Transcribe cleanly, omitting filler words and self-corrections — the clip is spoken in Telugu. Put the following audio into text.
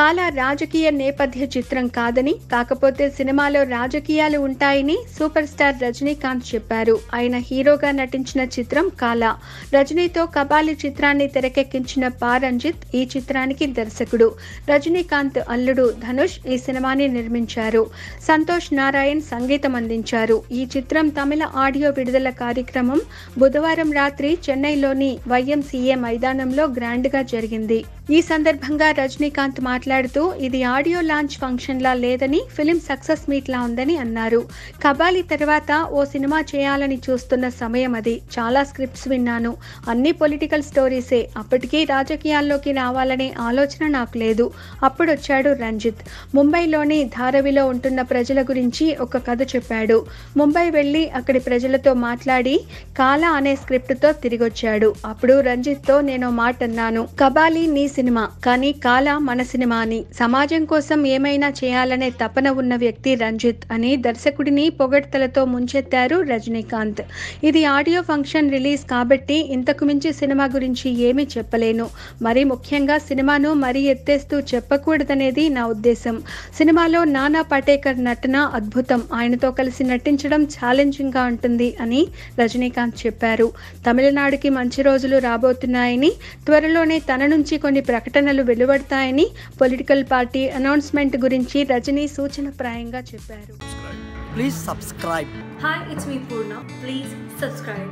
కాలా రాజకీయ నేపథ్య చిత్రం కాదని, కాకపోతే సినిమాలో రాజకీయాలు ఉంటాయని సూపర్ స్టార్ రజనీకాంత్ చెప్పారు. ఆయన హీరోగా నటించిన చిత్రం కాలా. రజనీతో కబాలి చిత్రాన్ని తెరకెక్కించిన పా రంజిత్ ఈ చిత్రానికి దర్శకుడు. రజనీకాంత్ అల్లుడు ధనుష్ ఈ సినిమాని నిర్మించారు. సంతోష్ నారాయణ్ సంగీతం అందించారు. ఈ చిత్రం తమిళ ఆడియో విడుదల కార్యక్రమం బుధవారం రాత్రి చెన్నైలోని YMCA మైదానంలో గ్రాండ్గా జరిగింది. ఈ సందర్భంగా రజనీకాంత్ మాట్లాడుతూ, ఇది ఆడియో లాంచ్ ఫంక్షన్లా లేదని, ఫిలిం సక్సెస్ మీట్లా ఉందని అన్నారు. కబాలి తర్వాత ఓ సినిమా చేయాలని చూస్తున్న సమయం అది. చాలా స్క్రిప్ట్స్ విన్నాను, అన్ని పొలిటికల్ స్టోరీసే. అప్పటికీ రాజకీయాల్లోకి రావాలనే ఆలోచన నాకు లేదు. అప్పుడొచ్చాడు రంజిత్. ముంబైలోని ధారావిలో ఉంటున్న ప్రజల గురించి ఒక కథ చెప్పాడు. ముంబై వెళ్ళి అక్కడి ప్రజలతో మాట్లాడి కాలా అనే స్క్రిప్ట్తో తిరిగొచ్చాడు. అప్పుడు రంజిత్తో నేను మాట అన్నాను, కబాలి నీ సినిమా, కానీ కాలా మన సినిమా అని. సమాజం కోసం ఏమైనా చేయాలనే తపన ఉన్న వ్యక్తి రంజిత్ అని దర్శకుడిని పొగడ్తలతో ముంచెత్తారు రజనీకాంత్. ఇది ఆడియో ఫంక్షన్ రిలీజ్ కాబట్టి ఇంతకు మించి సినిమా గురించి ఏమీ చెప్పలేను. మరీ ముఖ్యంగా సినిమాను మరీ ఎత్తేస్తూ చెప్పకూడదనేది నా ఉద్దేశం. సినిమాలో నానా పటేకర్ నటన అద్భుతం. ఆయనతో కలిసి నటించడం ఛాలెంజింగ్గా ఉంటుంది అని రజనీకాంత్ చెప్పారు. తమిళనాడుకి మంచి రోజులు రాబోతున్నాయని, త్వరలోనే తన నుంచి కొన్ని ప్రకటనలు వెలువడతాయని పొలిటికల్ పార్టీ అనౌన్స్మెంట్ గురించి రజనీ సూచనప్రాయంగా చెప్పారు. Please subscribe. Hi, it's me Poorna. Please subscribe.